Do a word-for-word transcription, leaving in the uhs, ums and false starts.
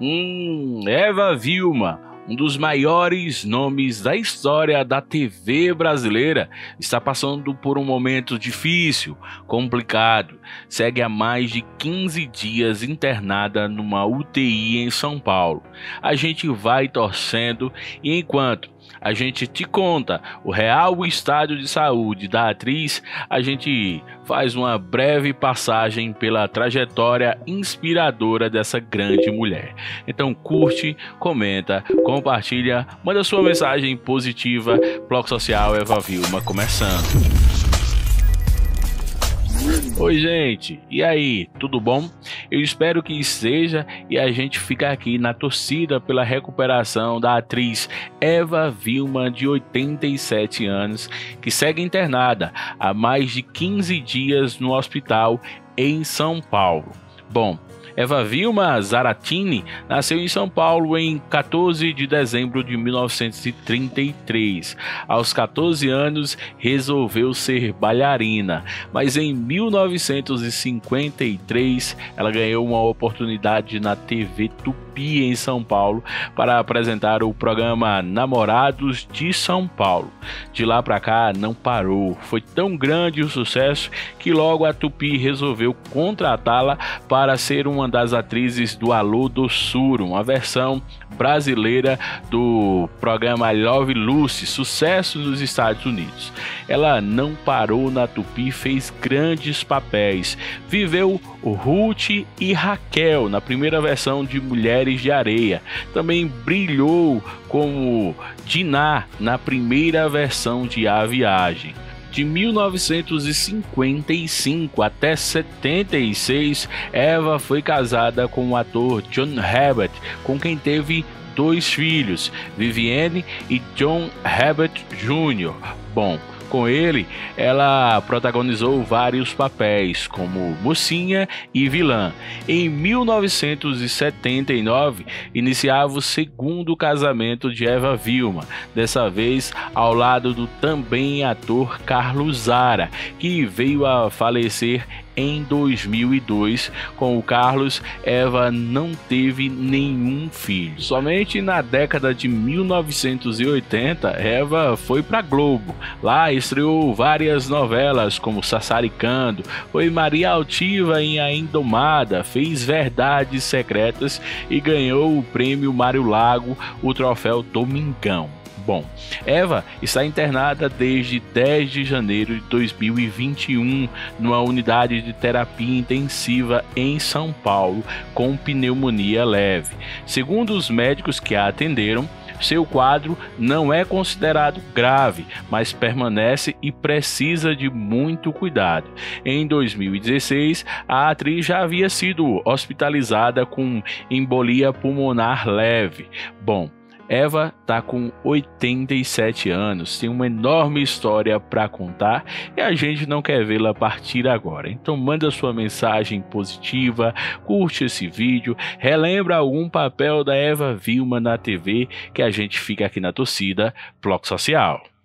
Hum, Eva Wilma, um dos maiores nomes da história da T V brasileira, está passando por um momento difícil, complicado. Segue há mais de quinze dias internada numa U T I em São Paulo. A gente vai torcendo e enquanto a gente te conta o real estado de saúde da atriz, a gente faz uma breve passagem pela trajetória inspiradora dessa grande mulher. Então curte, comenta, compartilha, manda sua mensagem positiva. Ploc Social, Eva Wilma começando. Oi gente, e aí, tudo bom? Eu espero que seja e a gente fica aqui na torcida pela recuperação da atriz Eva Wilma, de oitenta e sete anos, que segue internada há mais de quinze dias no hospital em São Paulo. Bom, Eva Wilma Zarattini nasceu em São Paulo em quatorze de dezembro de mil novecentos e trinta e três. Aos quatorze anos, resolveu ser bailarina, mas em mil novecentos e cinquenta e três, ela ganhou uma oportunidade na T V Tupi em São Paulo para apresentar o programa Namorados de São Paulo. De lá para cá, não parou. Foi tão grande o sucesso que logo a Tupi resolveu contratá-la para ser uma das atrizes do Alô, Doçura, uma versão brasileira do programa I Love Lucy, sucesso nos Estados Unidos. Ela não parou na Tupi, fez grandes papéis. Viveu Ruth e Raquel na primeira versão de Mulheres de Areia. Também brilhou como Diná na primeira versão de A Viagem. De mil novecentos e cinquenta e cinco até setenta e seis, Eva foi casada com o ator John Herbert, com quem teve dois filhos, Vivienne e John Herbert Júnior Bom, com ele, ela protagonizou vários papéis, como mocinha e vilã. Em mil novecentos e setenta e nove, iniciava o segundo casamento de Eva Wilma, dessa vez ao lado do também ator Carlos Zara, que veio a falecer em dois mil e dois. Com o Carlos, Eva não teve nenhum filho. Somente na década de mil novecentos e oitenta, Eva foi para Globo. Lá estreou várias novelas, como Sassaricando, foi Maria Altiva em A Indomada, fez Verdades Secretas e ganhou o prêmio Mário Lago, o troféu Domingão. Bom, Eva está internada desde dez de janeiro de dois mil e vinte e um numa unidade de terapia intensiva em São Paulo com pneumonia leve. Segundo os médicos que a atenderam, seu quadro não é considerado grave, mas permanece e precisa de muito cuidado. Em dois mil e dezesseis, a atriz já havia sido hospitalizada com embolia pulmonar leve. Bom, Eva tá com oitenta e sete anos, tem uma enorme história para contar e a gente não quer vê-la partir agora. Então manda sua mensagem positiva, curte esse vídeo, relembra algum papel da Eva Wilma na T V que a gente fica aqui na torcida. Ploc Social.